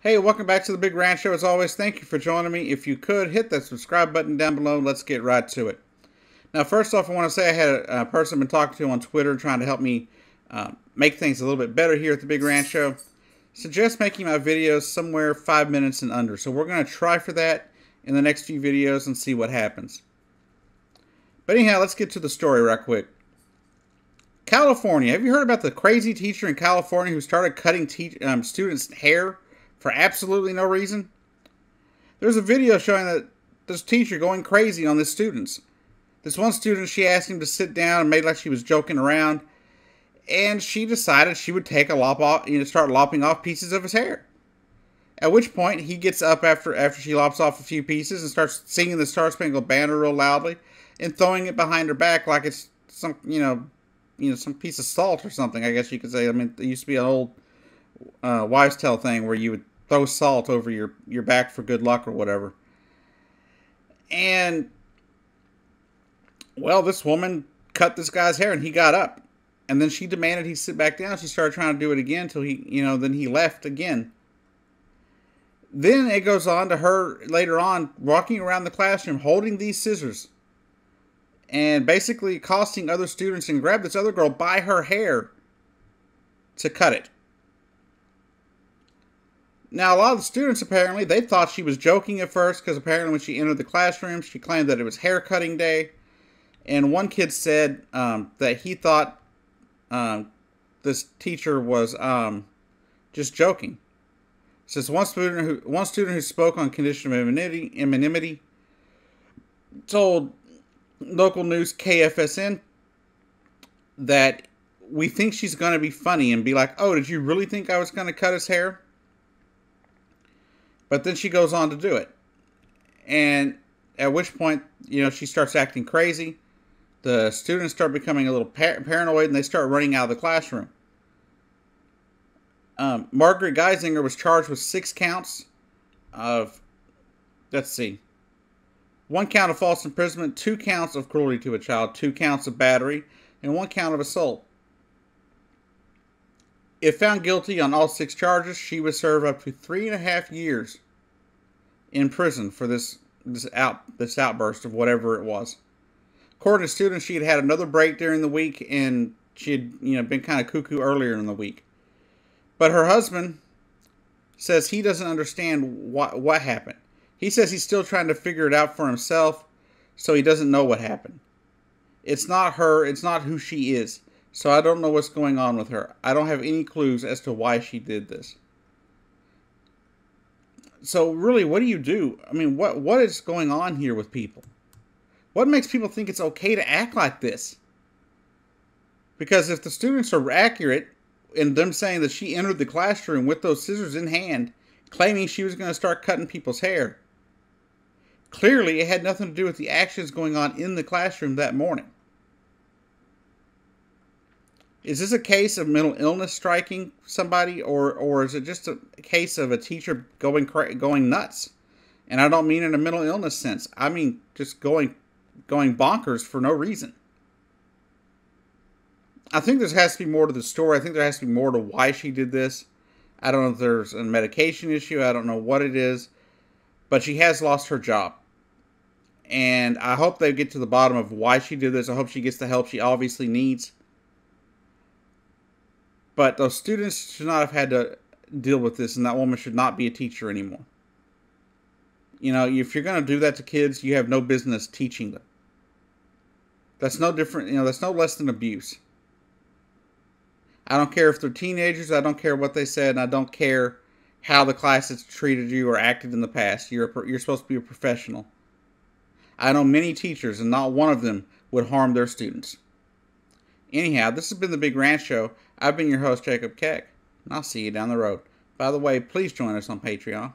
Hey, welcome back to The Big Rant Show. As always, thank you for joining me. If you could, hit that subscribe button down below. Let's get right to it. Now, first off, I want to say I had a person I've been talking to on Twitter trying to help me make things a little bit better here at The Big Rant Show. Suggest making my videos somewhere 5 minutes and under. So we're going to try for that in the next few videos and see what happens. But anyhow, let's get to the story right quick. California. Have you heard about the crazy teacher in California who started cutting students' hair for absolutely no reason? There's a video showing that this teacher going crazy on this students. This one student, she asked him to sit down and made like she was joking around, and she decided she would take a lop off, you know, start lopping off pieces of his hair. At which point he gets up after she lops off a few pieces and starts singing the Star Spangled Banner real loudly and throwing it behind her back like it's some some piece of salt or something. I guess you could say. I mean, there used to be an old wives' tale thing where you would throw salt over your back for good luck or whatever. And, well, this woman cut this guy's hair and he got up. And then she demanded he sit back down. She started trying to do it again until he, then he left again. Then it goes on to her later on walking around the classroom holding these scissors and basically accosting other students and grabbed this other girl by her hair to cut it. Now, a lot of the students, apparently, they thought she was joking at first because apparently when she entered the classroom, she claimed that it was hair cutting day. And one kid said that he thought this teacher was just joking. Says one student who spoke on condition of anonymity told local news KFSN that we think she's going to be funny and be like, oh, did you really think I was going to cut his hair? But then she goes on to do it. And at which point, she starts acting crazy. The students start becoming a little paranoid and they start running out of the classroom. Margaret Gieszinger was charged with 6 counts of, let's see, 1 count of false imprisonment, 2 counts of cruelty to a child, 2 counts of battery, and 1 count of assault. If found guilty on all 6 charges, she would serve up to 3.5 years in prison for this outburst of whatever it was. According to students, she had had another break during the week, and she had been kind of cuckoo earlier in the week. But her husband says he doesn't understand what happened. He says he's still trying to figure it out for himself, so he doesn't know what happened. It's not her. It's not who she is. So I don't know what's going on with her. I don't have any clues as to why she did this. So really, what do you do? I mean, what is going on here with people? What makes people think it's okay to act like this? Because if the students are accurate in them saying that she entered the classroom with those scissors in hand, claiming she was going to start cutting people's hair, clearly it had nothing to do with the actions going on in the classroom that morning. Is this a case of mental illness striking somebody, or is it just a case of a teacher going nuts? And I don't mean in a mental illness sense. I mean just going bonkers for no reason. I think there has to be more to the story. I think there has to be more to why she did this. I don't know if there's a medication issue. I don't know what it is. But she has lost her job. And I hope they get to the bottom of why she did this. I hope she gets the help she obviously needs. But those students should not have had to deal with this, and that woman should not be a teacher anymore. If you're going to do that to kids, you have no business teaching them. That's no different, that's no less than abuse. I don't care if they're teenagers, I don't care what they said, and I don't care how the class has treated you or acted in the past. You're supposed to be a professional. I know many teachers, and not one of them would harm their students. Anyhow, this has been The Big Rant Show. I've been your host, Jacob Keck, and I'll see you down the road. By the way, please join us on Patreon.